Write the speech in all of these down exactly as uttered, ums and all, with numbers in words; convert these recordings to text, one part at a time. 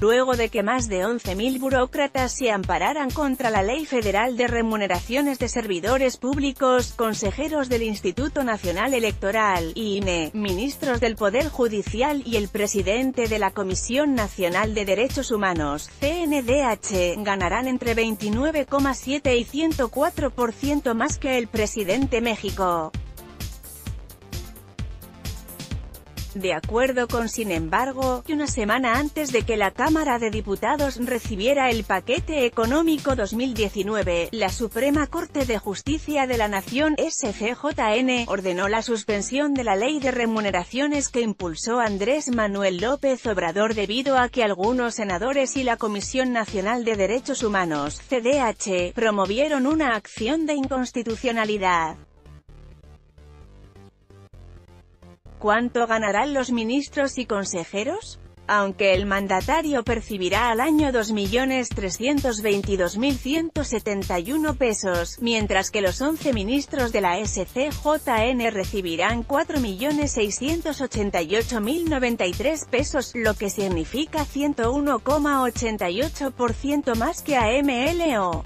Luego de que más de once mil burócratas se ampararan contra la Ley Federal de Remuneraciones de Servidores Públicos, consejeros del Instituto Nacional Electoral, I N E, ministros del Poder Judicial y el presidente de la Comisión Nacional de Derechos Humanos, C N D H, ganarán entre veintinueve coma siete y ciento cuatro por ciento más que el presidente México. De acuerdo con Sin Embargo, una semana antes de que la Cámara de Diputados recibiera el Paquete Económico dos mil diecinueve, la Suprema Corte de Justicia de la Nación, S C J N, ordenó la suspensión de la Ley de Remuneraciones que impulsó Andrés Manuel López Obrador debido a que algunos senadores y la Comisión Nacional de Derechos Humanos, C D H, promovieron una acción de inconstitucionalidad. ¿Cuánto ganarán los ministros y consejeros? Aunque el mandatario percibirá al año dos millones trescientos veintidós mil ciento setenta y uno pesos, mientras que los once ministros de la S C J N recibirán cuatro millones seiscientos ochenta y ocho mil noventa y tres pesos, lo que significa ciento uno coma ochenta y ocho por ciento más que a M L O.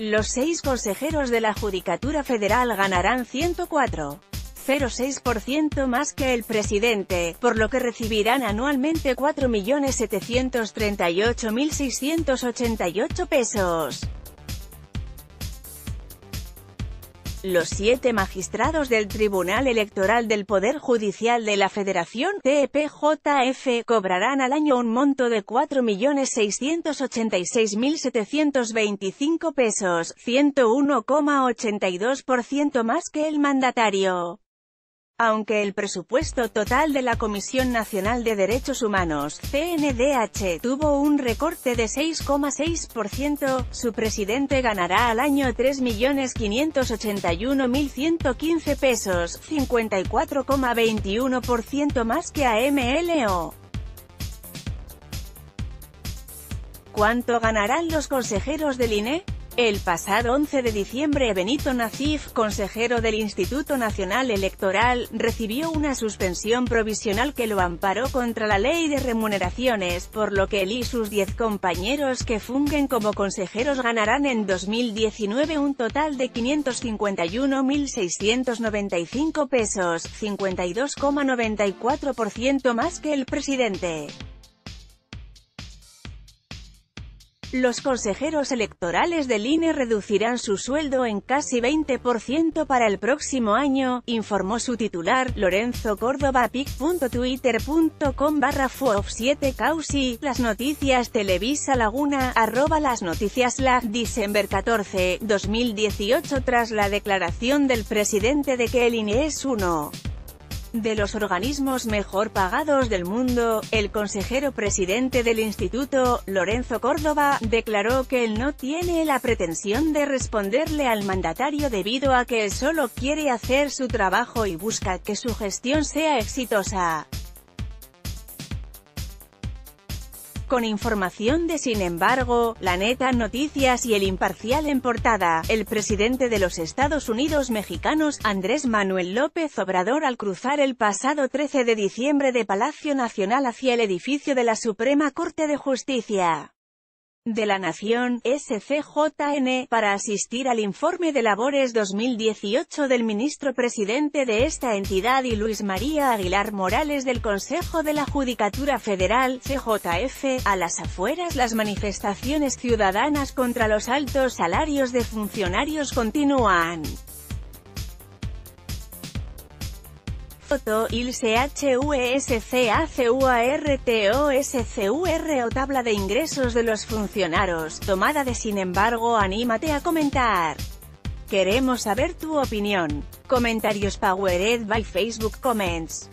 Los seis consejeros de la Judicatura Federal ganarán ciento cuatro coma cero seis por ciento más que el presidente, por lo que recibirán anualmente cuatro millones setecientos treinta y ocho mil seiscientos ochenta y ocho pesos. Los siete magistrados del Tribunal Electoral del Poder Judicial de la Federación, T E P J F, cobrarán al año un monto de cuatro millones seiscientos ochenta y seis mil setecientos veinticinco pesos, ciento uno coma ochenta y dos por ciento más que el mandatario. Aunque el presupuesto total de la Comisión Nacional de Derechos Humanos, C N D H, tuvo un recorte de seis coma seis por ciento, su presidente ganará al año tres millones quinientos ochenta y un mil ciento quince pesos, cincuenta y cuatro coma veintiuno por ciento más que a M L O. ¿Cuánto ganarán los consejeros del I N E? El pasado once de diciembre, Benito Nacif, consejero del Instituto Nacional Electoral, recibió una suspensión provisional que lo amparó contra la Ley de Remuneraciones, por lo que él y sus diez compañeros que fungen como consejeros ganarán en dos mil diecinueve un total de quinientos cincuenta y un mil seiscientos noventa y cinco pesos, cincuenta y dos coma noventa y cuatro por ciento más que el presidente. Los consejeros electorales del I N E reducirán su sueldo en casi veinte por ciento para el próximo año, informó su titular, Lorenzo Córdoba. pic punto twitter punto com barra F O F siete causi, las noticias Televisa Laguna, arroba las noticias la, Diciembre catorce, dos mil dieciocho. Tras la declaración del presidente de que el I N E es uno de los organismos mejor pagados del mundo, el consejero presidente del instituto, Lorenzo Córdoba, declaró que él no tiene la pretensión de responderle al mandatario debido a que él solo quiere hacer su trabajo y busca que su gestión sea exitosa. Con información de Sin Embargo, La Neta Noticias y El Imparcial en portada, el presidente de los Estados Unidos mexicanos, Andrés Manuel López Obrador, al cruzar el pasado trece de diciembre de Palacio Nacional hacia el edificio de la Suprema Corte de Justicia de la Nación, S C J N, para asistir al informe de labores dos mil dieciocho del ministro presidente de esta entidad y Luis María Aguilar Morales del Consejo de la Judicatura Federal, C J F, a las afueras las manifestaciones ciudadanas contra los altos salarios de funcionarios continúan. Foto, I L S H U S C A C U A R T O S C U R o tabla de ingresos de los funcionarios, tomada de Sin Embargo. Anímate a comentar. Queremos saber tu opinión. Comentarios Powered by Facebook Comments.